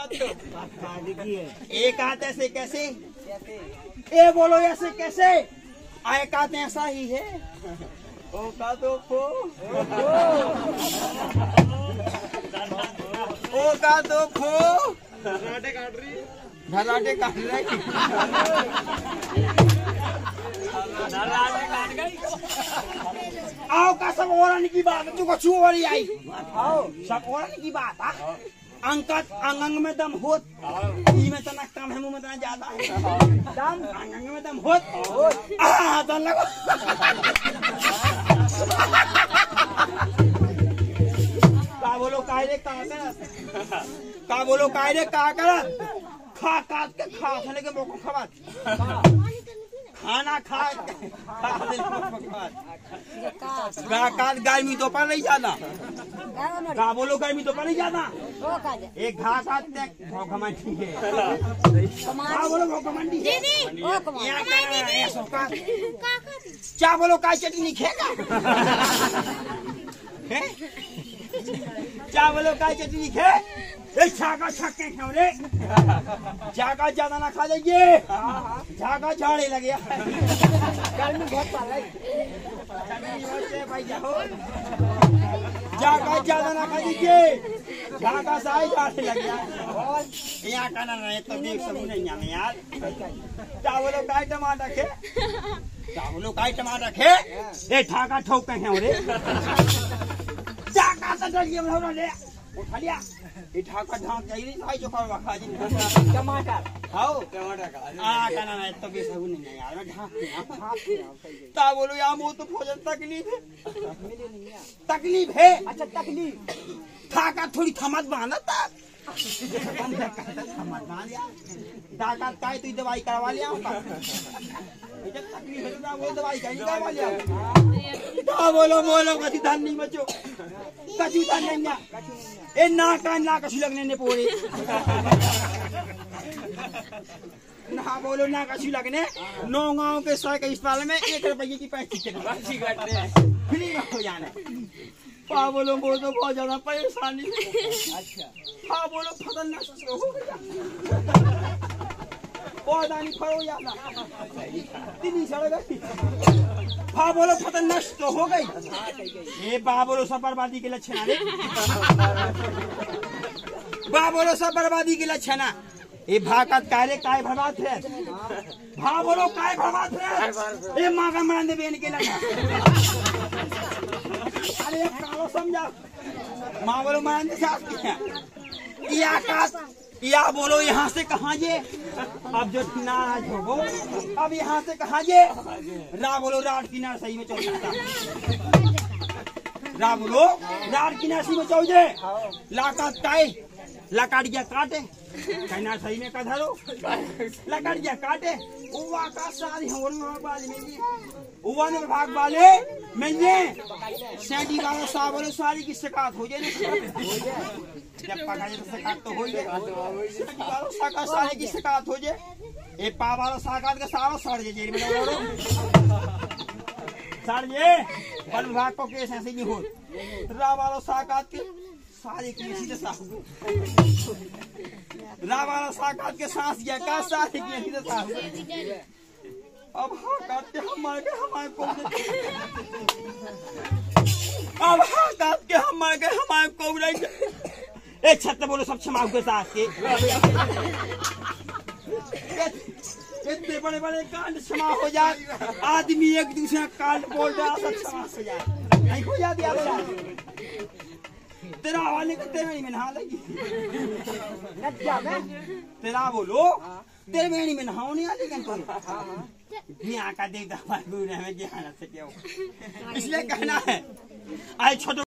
एक हाथ ऐसे कैसे ए बोलो ऐसे कैसे एक हाथ ऐसा ही है ओ का दो फो ओ का दो फो घराटे काट रही आओ का सब औरन की बात तुमको छू हो रही आई आओ सब औरन की बात हा अंकत अंगंग में दम होत में तना कम है मुँह में तना ज्यादा है दम अंगंग में दम होत लगो का बोलो कायरे का करत का बोलो कायरे का करत खा काट के खा खाने के मौको खबात खाना खा का काट गाय में दोपहर नहीं जाना का बोलो गाय में दोपहर नहीं जाना एक घास ठीक है क्या बोलो काय चटनी खेगा क्या बोलो काय चटनी खे छाका छक्के खाओ रे जागा ज्यादा ना खा जाइए झाका झाड़े लगे गर्मी बहुत पड़ रही जागा ज्यादा ना खा दीजिए जागा साई जाने लग गया यहाँ का ना रहे तो देख सब नहीं यहाँ यार चावलों का टमाटर रखे चावलों का टमाटर रखे ये ठाका ठोकते हैं उन्हें जागा से डर गया हम लोग ने उठा लिया ये ठाका ढांक जाइए साई जो खाओ खा जाइए टमाटर खाओ टमाटर खा यहाँ का ना रहे तो देख सब नहीं यार मैं ढांक चावलों यहाँ मुँह तो भोजन तकलीफ है अच्छा तकलीफ थाका थोड़ी थमत बांधा था का तो दवाई करवा लिया तकलीफ है ना वो दवाई करवा लिया बोलो बोलो कसी धान नहीं बचो कसी धान नहीं ए ना का ना कसी लगने ने पूरे ना बोलो ना कसी लगने नौ गाँव के सौ के अस्पताल में 1 रुपये की पैंसी फ्री हो जाना हाँ बोलो बोलो तो बहुत ज्यादा परेशानी अच्छा हाँ बोलो फसल ना हो गया बहुत आनी फरो जाना तीन सड़ गई हाँ बोलो फसल नष्ट हो गई ये बा बोलो सब बर्बादी के लक्षण है बा बोलो सब बर्बादी के लक्षण है ये भागत कारे काय बर्बाद है भा बोलो काय बर्बाद है ये माँ का मरण देवे के लगा अरे कालो समझा माँ बोलो मान या काश या बोलो यहाँ से कहाँ जे अब जो नाराज हो गो अब यहाँ से कहाँ जे रा बोलो रात किनार सही में चौक रा बोलो रात किनार सही में चौक जे लाकात काए लाकाटिया काटे कहना सही में का धरो लाकाटिया काटे उवा का सारी होर में बाज में उवा ने भाग वाले मैंने सैडी वाला साहब वाले सारी की शिकायत हो जाए जब पकाए तो शिकायत तो हो जाए सारी की शिकायत हो जाए ये पा वाला शिकायत का सारा सड़ जाए जेल में सड़ जाए वन विभाग को केस ऐसे नहीं हो रा वाला शिकायत के सारे केसी के साहब रा वाला शिकायत के सांस या का सारे केसी के साहब अब हाँ काट के हमारे को अब हाँ काट के हमारे को ए छत बोलो सब छमाऊ के साथ के इतने बड़े बड़े कांड क्षमा हो जाए आदमी एक दूसरे कांड बोल रहा सब क्षमा हो जाए नहीं हो जाती तेरा वाले को तेरे में नहा लगी तेरा बोलो तेरे मेरी में नहाओ नहीं आती कहीं यहाँ का देखता हमारे गुरु ने हमें ज्ञान से क्या हो इसलिए कहना है आज छोटे